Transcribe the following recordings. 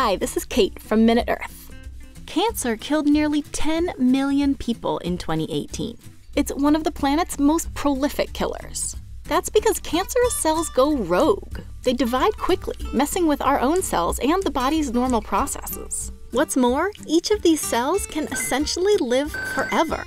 Hi, this is Kate from Minute Earth. Cancer killed nearly 10 million people in 2018. It's one of the planet's most prolific killers. That's because cancerous cells go rogue. They divide quickly, messing with our own cells and the body's normal processes. What's more, each of these cells can essentially live forever.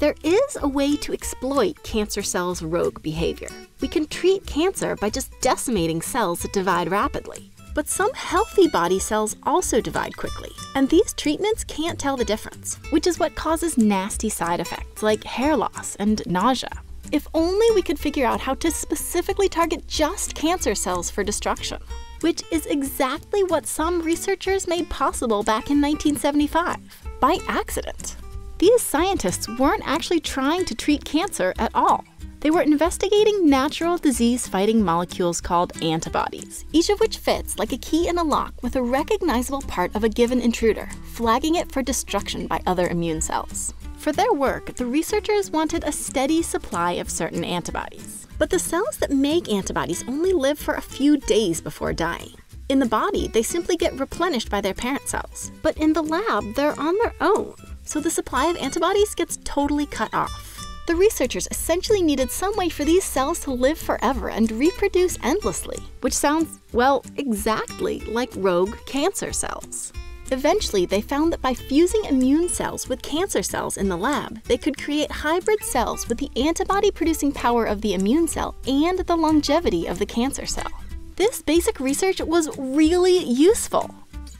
There is a way to exploit cancer cells' rogue behavior. We can treat cancer by just decimating cells that divide rapidly. But some healthy body cells also divide quickly, and these treatments can't tell the difference, which is what causes nasty side effects like hair loss and nausea. If only we could figure out how to specifically target just cancer cells for destruction, which is exactly what some researchers made possible back in 1975, by accident. These scientists weren't actually trying to treat cancer at all. They were investigating natural disease-fighting molecules called antibodies, each of which fits like a key in a lock with a recognizable part of a given intruder, flagging it for destruction by other immune cells. For their work, the researchers wanted a steady supply of certain antibodies. But the cells that make antibodies only live for a few days before dying. In the body, they simply get replenished by their parent cells. But in the lab, they're on their own, so the supply of antibodies gets totally cut off. The researchers essentially needed some way for these cells to live forever and reproduce endlessly, which sounds, well, exactly like rogue cancer cells. Eventually, they found that by fusing immune cells with cancer cells in the lab, they could create hybrid cells with the antibody-producing power of the immune cell and the longevity of the cancer cell. This basic research was really useful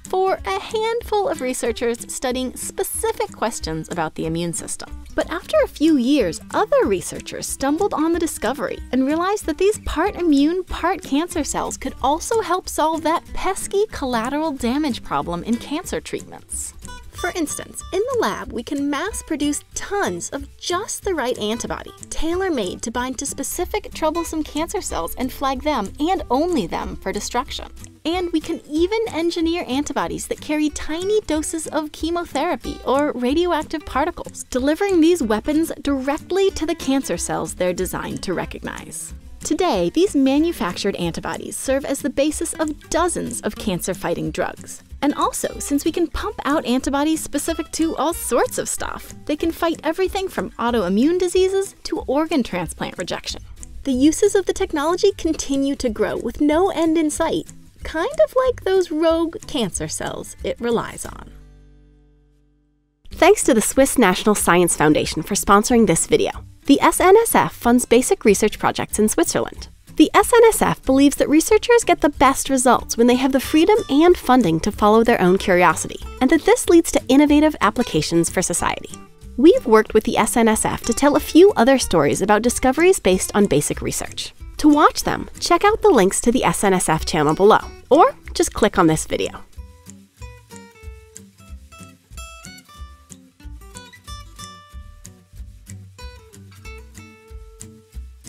for a handful of researchers studying specific questions about the immune system. But after a few years, other researchers stumbled on the discovery and realized that these part immune, part cancer cells could also help solve that pesky collateral damage problem in cancer treatments. For instance, in the lab, we can mass produce tons of just the right antibody, tailor-made to bind to specific troublesome cancer cells and flag them, and only them, for destruction. And we can even engineer antibodies that carry tiny doses of chemotherapy or radioactive particles, delivering these weapons directly to the cancer cells they're designed to recognize. Today, these manufactured antibodies serve as the basis of dozens of cancer-fighting drugs. And also, since we can pump out antibodies specific to all sorts of stuff, they can fight everything from autoimmune diseases to organ transplant rejection. The uses of the technology continue to grow with no end in sight, kind of like those rogue cancer cells it relies on. Thanks to the Swiss National Science Foundation for sponsoring this video. The SNSF funds basic research projects in Switzerland. The SNSF believes that researchers get the best results when they have the freedom and funding to follow their own curiosity, and that this leads to innovative applications for society. We've worked with the SNSF to tell a few other stories about discoveries based on basic research. To watch them, check out the links to the SNSF channel below, or just click on this video.